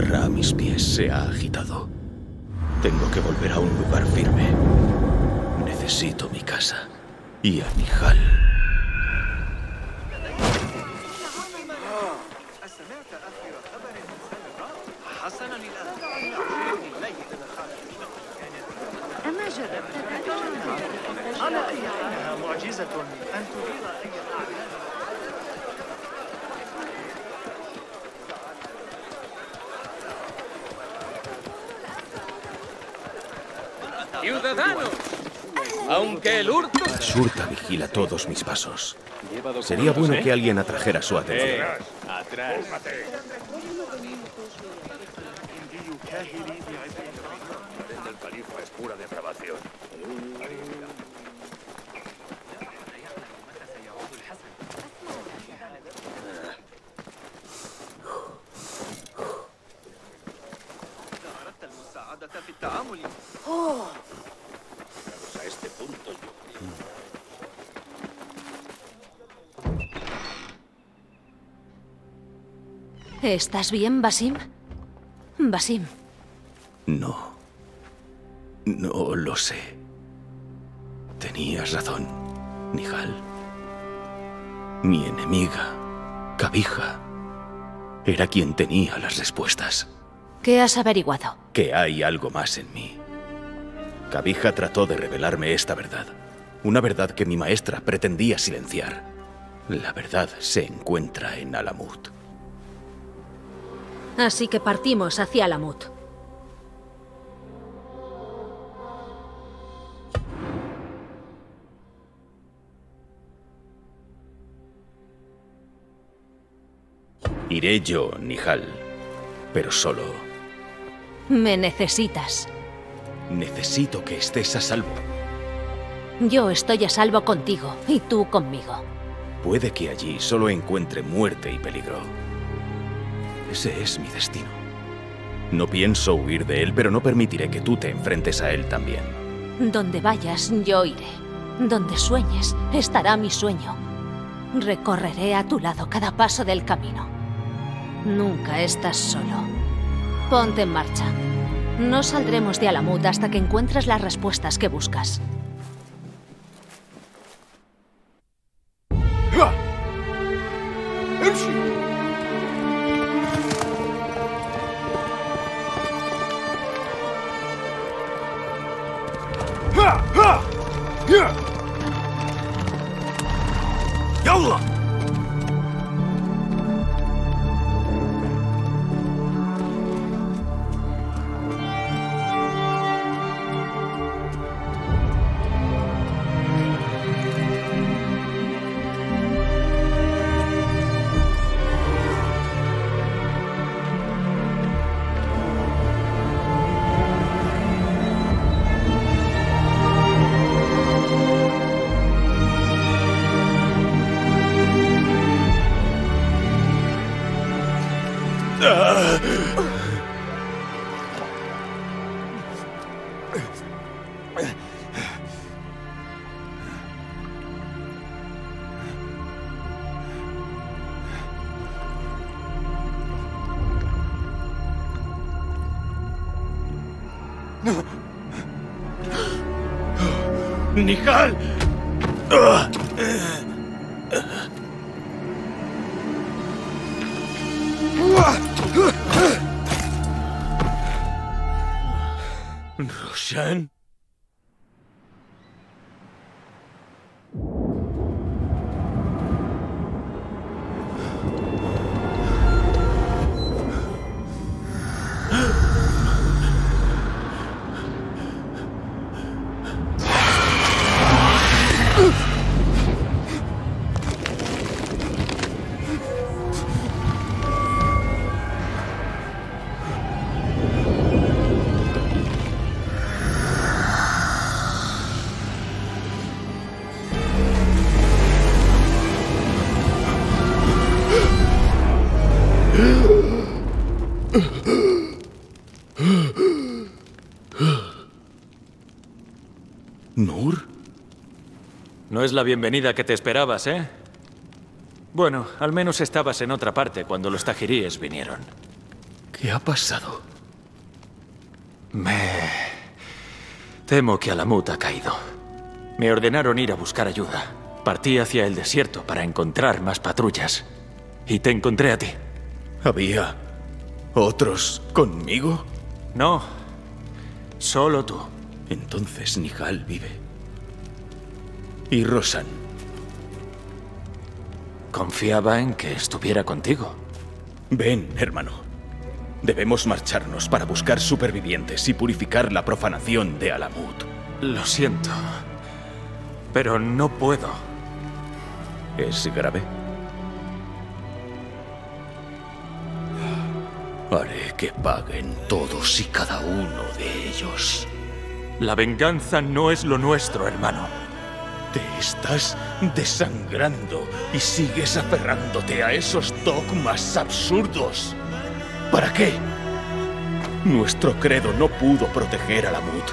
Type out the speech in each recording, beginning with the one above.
tierra a mis pies se ha agitado. Tengo que volver a un lugar firme. Necesito mi casa y a Nehal. ¡Ciudadanos! Aunque el hurto... Surta vigila todos mis pasos. Sería bueno que alguien atrajera su atención. ¡Atrás! El califa es pura depravación. Oh. A este punto yo... ¿Estás bien, Basim? Basim. No. No lo sé. Tenías razón, Nehal. Mi enemiga, Kabija, era quien tenía las respuestas. ¿Qué has averiguado? Que hay algo más en mí. Kabija trató de revelarme esta verdad. Una verdad que mi maestra pretendía silenciar. La verdad se encuentra en Alamut. Así que partimos hacia Alamut. Iré yo, Nehal, pero solo. Me necesitas. Necesito que estés a salvo. Yo estoy a salvo contigo, y tú conmigo. Puede que allí solo encuentre muerte y peligro. Ese es mi destino. No pienso huir de él, pero no permitiré que tú te enfrentes a él también. Donde vayas, yo iré. Donde sueñes, estará mi sueño. Recorreré a tu lado cada paso del camino. Nunca estás solo. Ponte en marcha. No saldremos de Alamut hasta que encuentres las respuestas que buscas. ¡Nehal! ¿Rosan? No es la bienvenida que te esperabas, ¿eh? Bueno, al menos estabas en otra parte cuando los tajiríes vinieron. ¿Qué ha pasado? Temo que Alamut ha caído. Me ordenaron ir a buscar ayuda. Partí hacia el desierto para encontrar más patrullas. Y te encontré a ti. ¿Había otros conmigo? No, solo tú. Entonces Nehal vive. ¿Y Rosan? Confiaba en que estuviera contigo. Ven, hermano. Debemos marcharnos para buscar supervivientes y purificar la profanación de Alamut. Lo siento, pero no puedo. ¿Es grave? Haré que paguen todos y cada uno de ellos. La venganza no es lo nuestro, hermano. Te estás desangrando y sigues aferrándote a esos dogmas absurdos. ¿Para qué? Nuestro credo no pudo proteger a Lamut.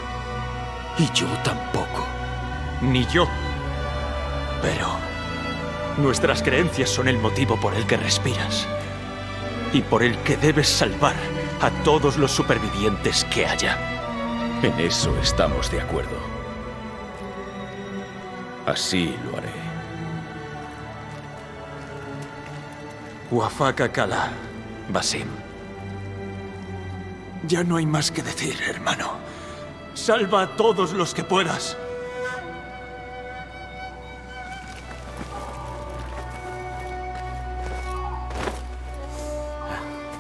Y yo tampoco. Ni yo. Pero nuestras creencias son el motivo por el que respiras. Y por el que debes salvar a todos los supervivientes que haya. En eso estamos de acuerdo. Así lo haré. Wafaka Kala, Basim. Ya no hay más que decir, hermano. Salva a todos los que puedas.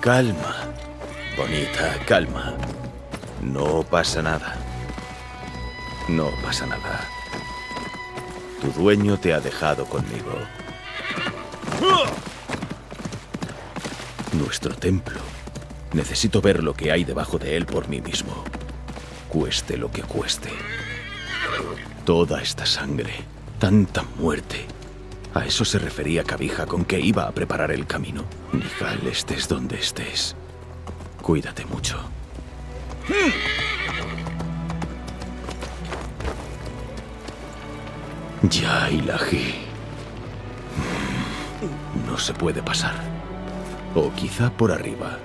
Calma, bonita, calma. No pasa nada. No pasa nada. Tu dueño te ha dejado conmigo. Nuestro templo. Necesito ver lo que hay debajo de él por mí mismo. Cueste lo que cueste. Toda esta sangre, tanta muerte. A eso se refería Kabija con que iba a preparar el camino. Nehal, estés donde estés. Cuídate mucho. Ya, Ilahi. No se puede pasar. O quizá por arriba.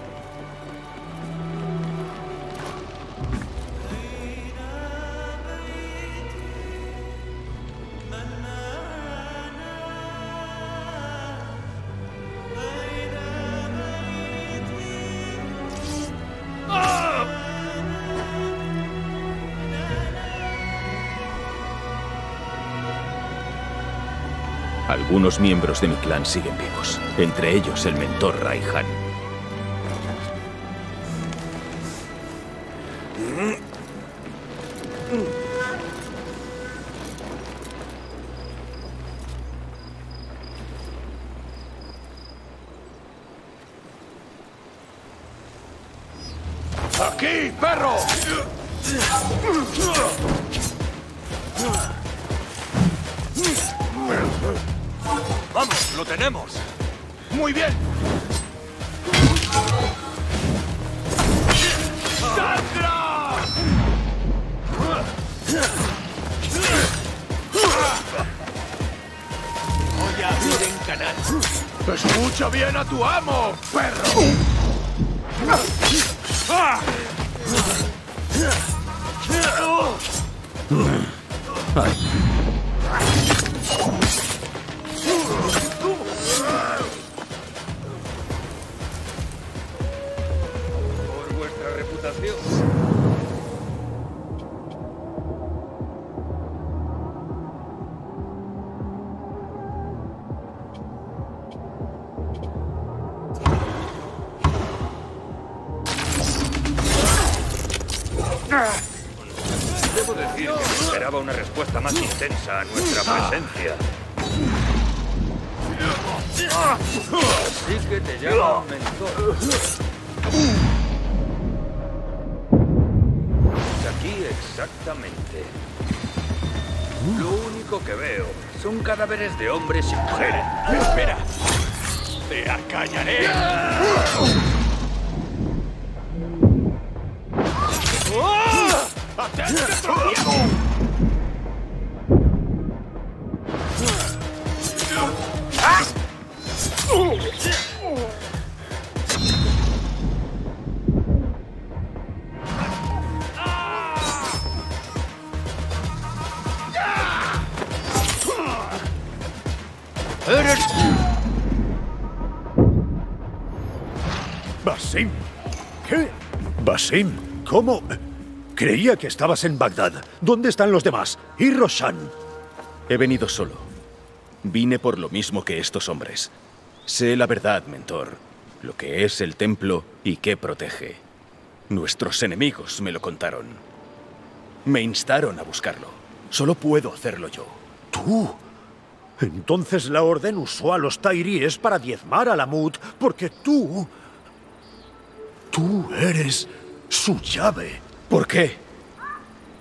Algunos miembros de mi clan siguen vivos, entre ellos el mentor Raihan. ¡Aquí, perro! ¡Vamos, lo tenemos! ¡Muy bien! ¡Sandra! Voy a abrir en canal. ¡Escucha bien a tu amo, perro! Por vuestra reputación. Debo decir que esperaba una respuesta más intensa a nuestra presencia. Así que te llamo mentor. Aquí exactamente. Lo único que veo son cadáveres de hombres y mujeres. Espera. Te acallaré. ¡Atente, tropiezo! Basim. ¿Qué? Basim, ¿cómo? Creía que estabas en Bagdad. ¿Dónde están los demás? ¿Y Rosan? He venido solo. Vine por lo mismo que estos hombres. Sé la verdad, mentor. Lo que es el templo y qué protege. Nuestros enemigos me lo contaron. Me instaron a buscarlo. Solo puedo hacerlo yo. ¿Tú? Entonces la orden usó a los Tairíes para diezmar a Lamut, porque tú... Tú eres su llave. ¿Por qué?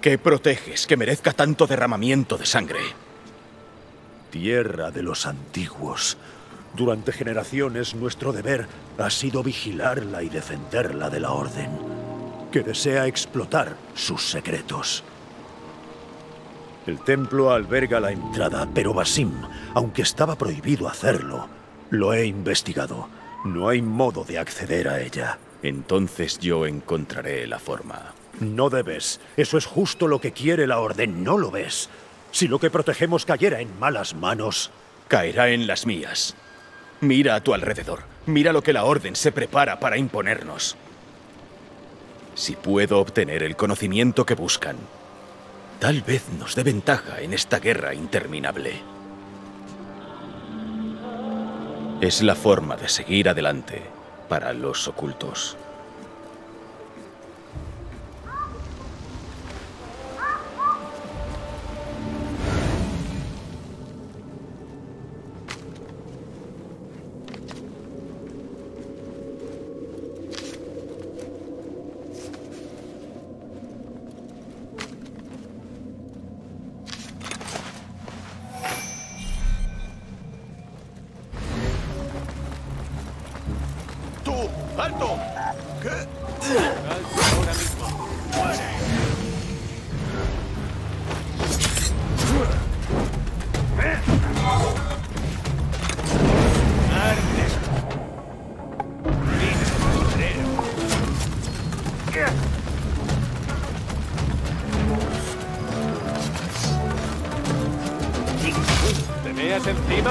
¿Qué proteges que merezca tanto derramamiento de sangre? Tierra de los antiguos. Durante generaciones nuestro deber ha sido vigilarla y defenderla de la orden, que desea explotar sus secretos. El templo alberga la entrada, pero Basim, aunque estaba prohibido hacerlo, lo he investigado. No hay modo de acceder a ella. Entonces yo encontraré la forma. No debes. Eso es justo lo que quiere la orden. ¿No lo ves? Si lo que protegemos cayera en malas manos... Caerá en las mías. Mira a tu alrededor. Mira lo que la orden se prepara para imponernos. Si puedo obtener el conocimiento que buscan, tal vez nos dé ventaja en esta guerra interminable. Es la forma de seguir adelante para los ocultos.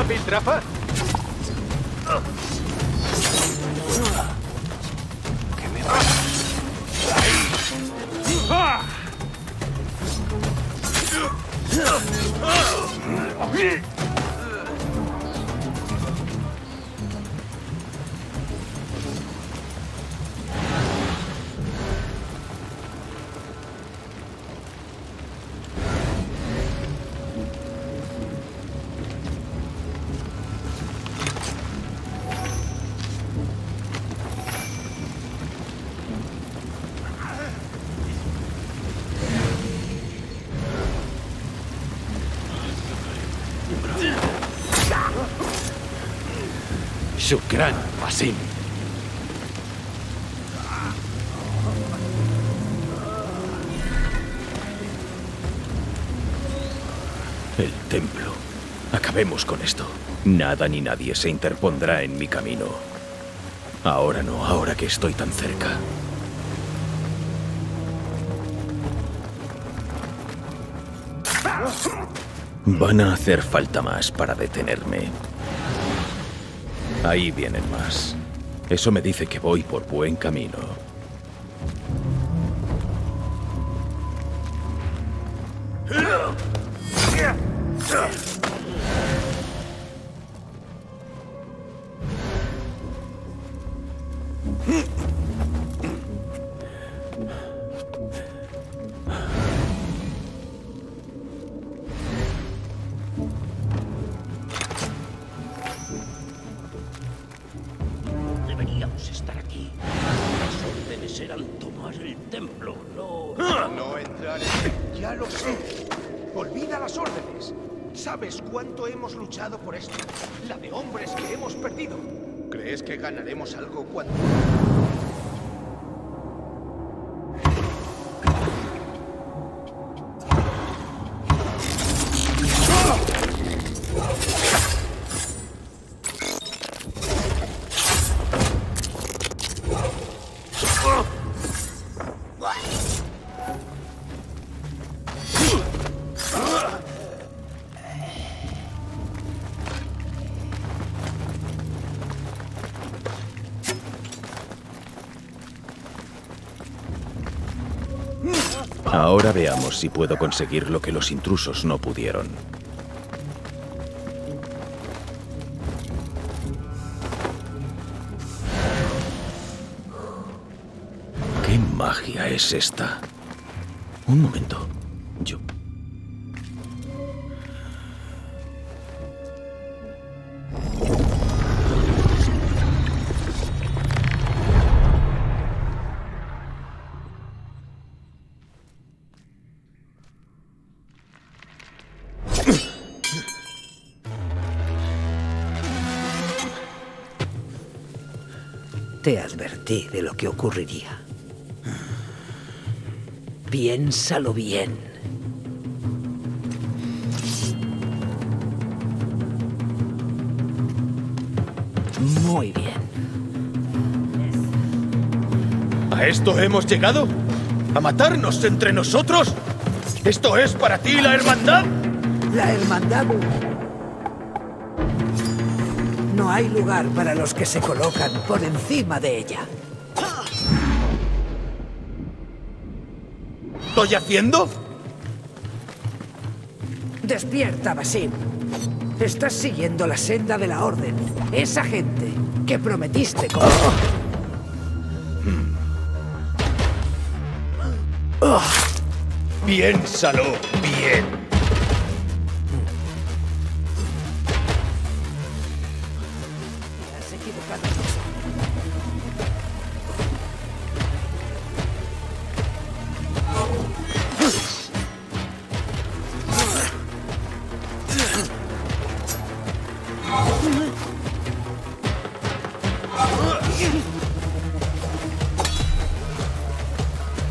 ¿Piltrafa? ¿Qué me pasa? Shukran, Basim. El templo. Acabemos con esto. Nada ni nadie se interpondrá en mi camino. Ahora no, ahora que estoy tan cerca. Van a hacer falta más para detenerme. Ahí vienen más. Eso me dice que voy por buen camino. Ahora veamos si puedo conseguir lo que los intrusos no pudieron. ¿Qué magia es esta? Un momento. Yo... Te advertí de lo que ocurriría. Piénsalo bien. Muy bien. ¿A esto hemos llegado? ¿A matarnos entre nosotros? ¿Esto es para ti la hermandad? La hermandad... No hay lugar para los que se colocan por encima de ella. ¿Qué estoy haciendo? Despierta, Basim. Estás siguiendo la senda de la Orden. Esa gente que prometiste con... Piénsalo bien.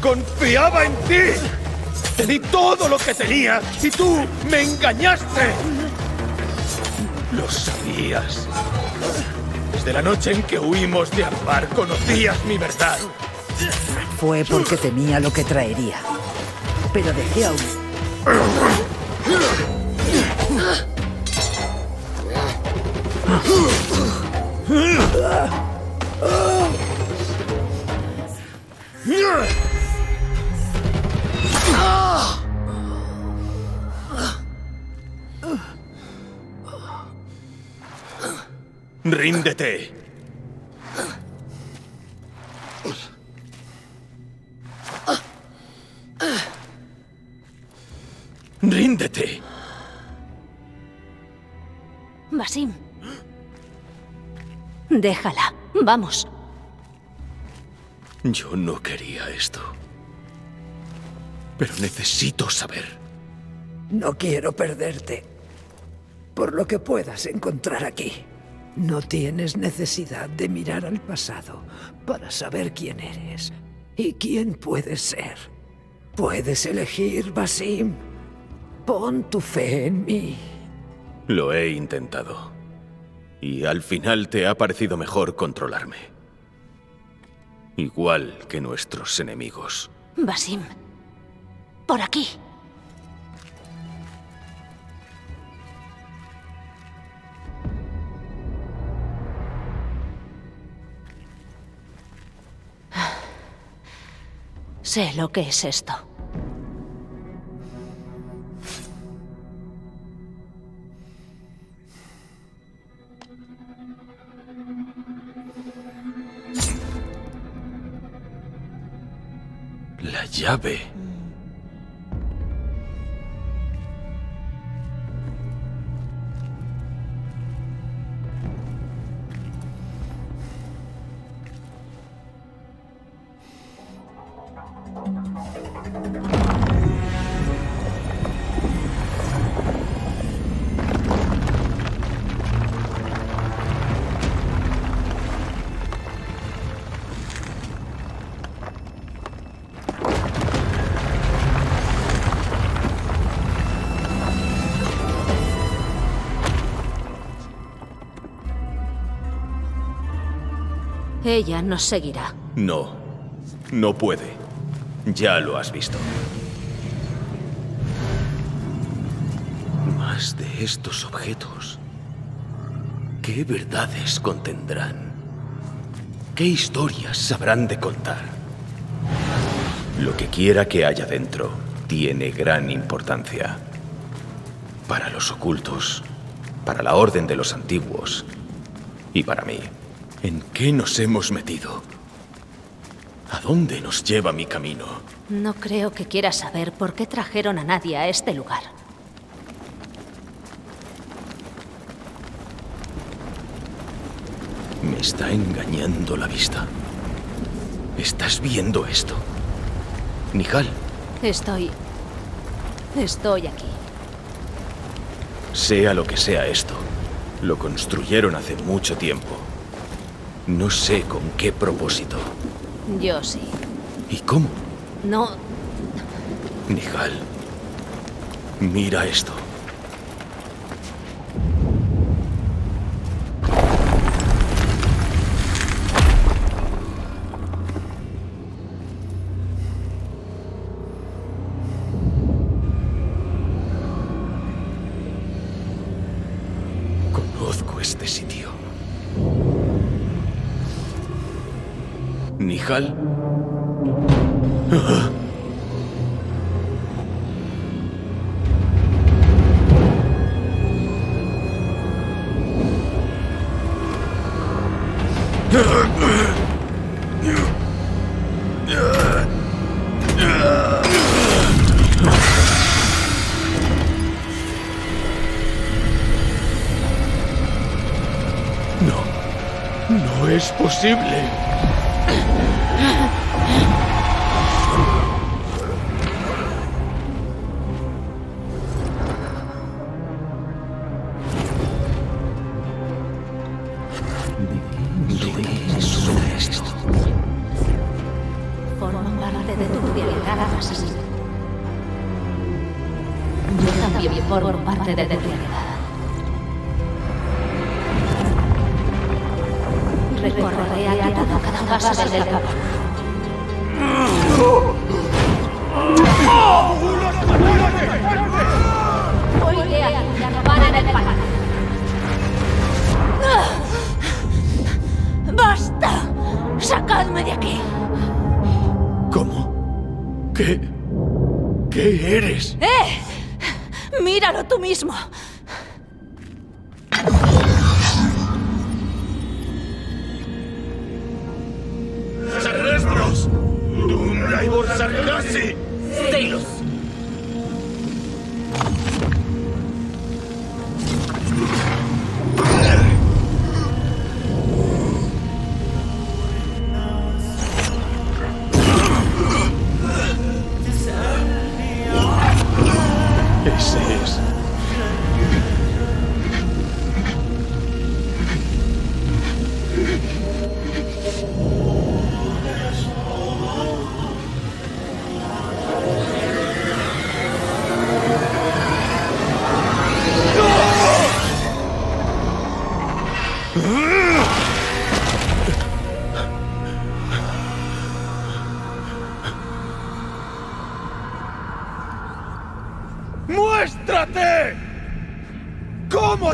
¡Confiaba en ti! Te di todo lo que tenía y tú me engañaste. Lo sabías. Desde la noche en que huimos de Ambar conocías mi verdad. Fue porque temía lo que traería. Pero dejé a un... ¡Ríndete! ¡Ríndete! Basim. Déjala. Vamos. Yo no quería esto. Pero necesito saber. No quiero perderte. Por lo que puedas encontrar aquí. No tienes necesidad de mirar al pasado para saber quién eres y quién puedes ser. Puedes elegir, Basim. Pon tu fe en mí. Lo he intentado. Y al final te ha parecido mejor controlarme. Igual que nuestros enemigos. Basim. Por aquí. Sé lo que es esto. La llave. Ella nos seguirá. No, no puede. Ya lo has visto. Más de estos objetos. ¿Qué verdades contendrán? ¿Qué historias sabrán de contar? Lo que quiera que haya dentro tiene gran importancia. Para los ocultos, para la orden de los antiguos y para mí. ¿En qué nos hemos metido? ¿A dónde nos lleva mi camino? No creo que quieras saber por qué trajeron a nadie a este lugar. Me está engañando la vista. ¿Estás viendo esto? Nehal. Estoy aquí. Sea lo que sea esto, lo construyeron hace mucho tiempo. No sé con qué propósito. Yo sí. ¿Y cómo? No. Nehal, mira esto. Nehal. ¡Ah! No es posible.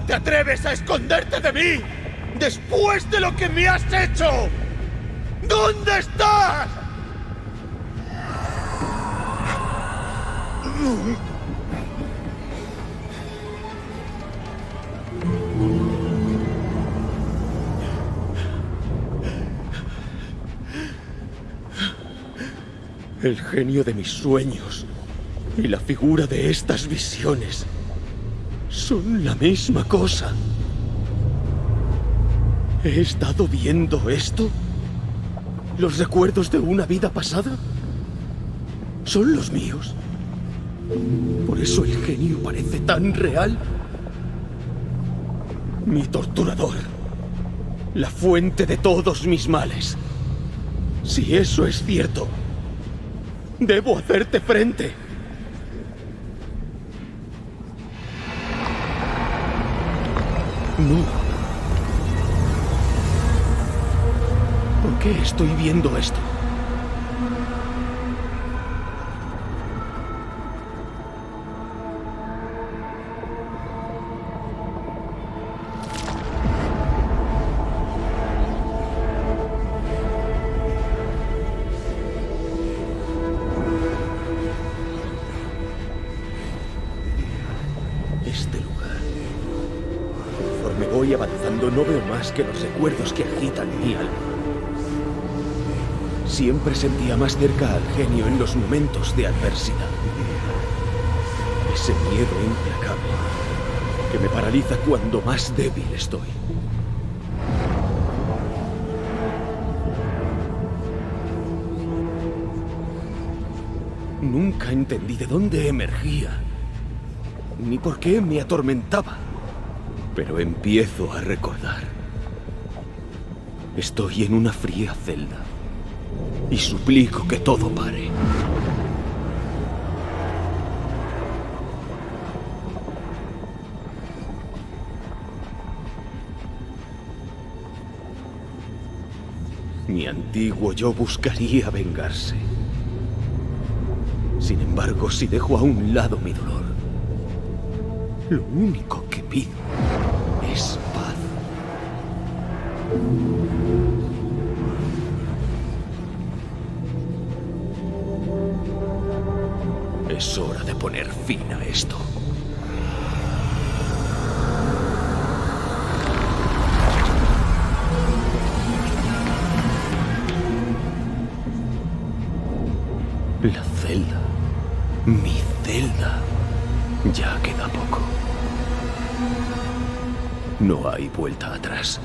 ¿Te atreves a esconderte de mí después de lo que me has hecho? ¿Dónde estás? El genio de mis sueños y la figura de estas visiones son la misma cosa. ¿He estado viendo esto? ¿Los recuerdos de una vida pasada? ¿Son los míos? ¿Por eso el genio parece tan real? Mi torturador. La fuente de todos mis males. Si eso es cierto, debo hacerte frente. No. ¿Por qué estoy viendo esto? este lugar. Conforme voy avanzando, no veo más que los recuerdos que agitan mi alma. Siempre sentía más cerca al genio en los momentos de adversidad. Ese miedo implacable que me paraliza cuando más débil estoy. Nunca entendí de dónde emergía, ni por qué me atormentaba. Pero empiezo a recordar. Estoy en una fría celda y suplico que todo pare. Mi antiguo yo buscaría vengarse. Sin embargo, si dejo a un lado mi dolor, lo único que pido es paz. Es hora de poner fin a esto. La celda. Mi celda. Ya queda poco. No hay vuelta atrás.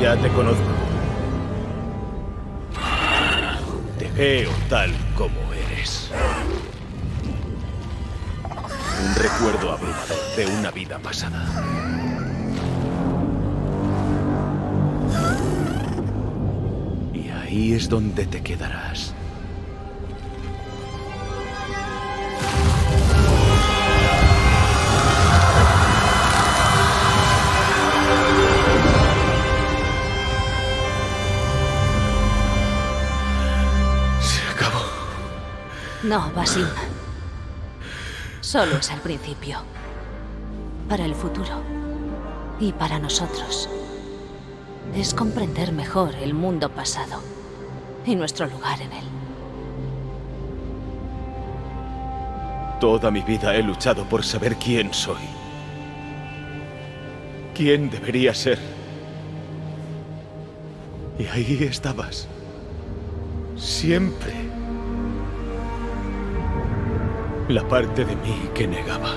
Ya te conozco. Te veo tal como eres. Un recuerdo abrumador de una vida pasada. Y ahí es donde te quedarás. No, Basim. Solo es al principio. Para el futuro. Y para nosotros. Es comprender mejor el mundo pasado. Y nuestro lugar en él. Toda mi vida he luchado por saber quién soy. ¿Quién debería ser? Y ahí estabas. Siempre. La parte de mí que negaba.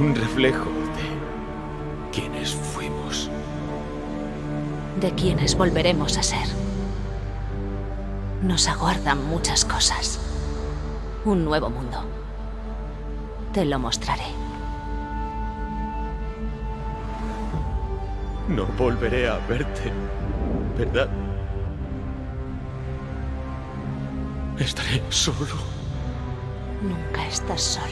Un reflejo de quienes fuimos. De quienes volveremos a ser. Nos aguardan muchas cosas. Un nuevo mundo. Te lo mostraré. No volveré a verte, ¿verdad? Estaré solo. Nunca estás solo.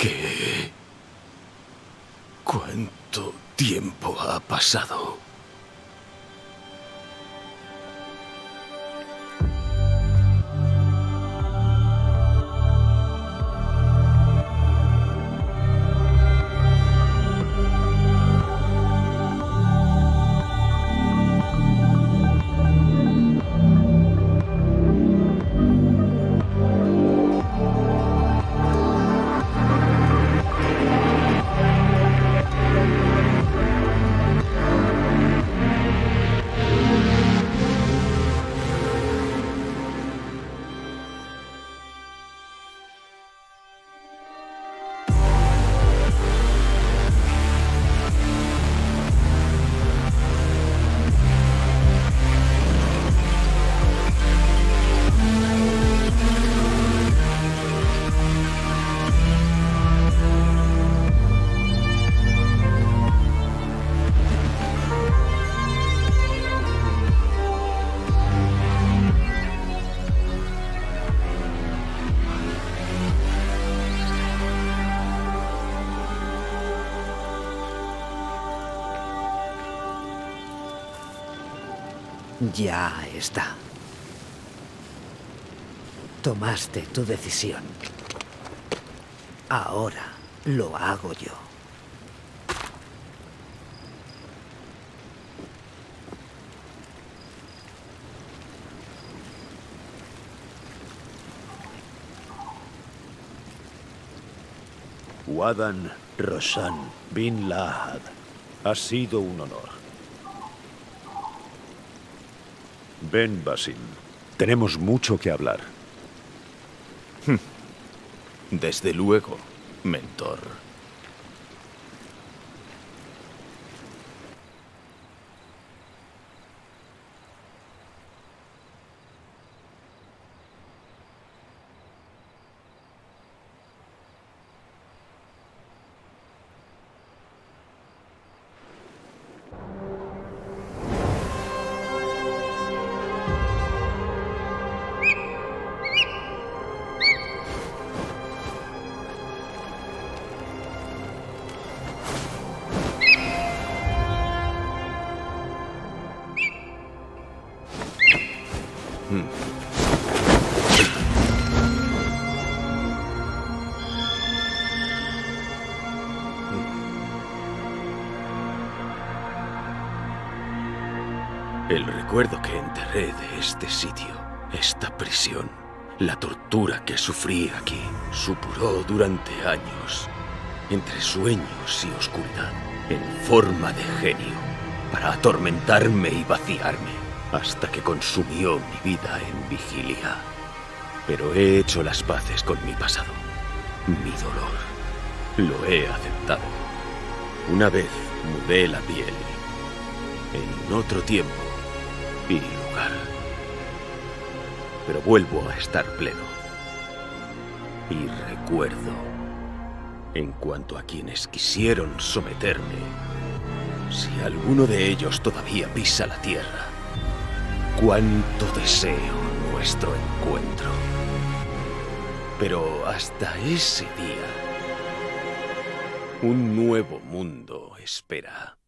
¿Qué? ¿Cuánto tiempo ha pasado? Ya está. Tomaste tu decisión. Ahora lo hago yo. Wadan Rosan bin Lahad. Ha sido un honor. Ven, Basim. Tenemos mucho que hablar. Desde luego, mentor. El recuerdo que enterré de este sitio, esta prisión, la tortura que sufrí aquí, supuró durante años, entre sueños y oscuridad, en forma de genio, para atormentarme y vaciarme, hasta que consumió mi vida en vigilia. Pero he hecho las paces con mi pasado, mi dolor, lo he aceptado. Una vez mudé la piel, en otro tiempo, y lugar. Pero vuelvo a estar pleno. Y recuerdo, en cuanto a quienes quisieron someterme, si alguno de ellos todavía pisa la tierra, cuánto deseo nuestro encuentro. Pero hasta ese día, un nuevo mundo espera.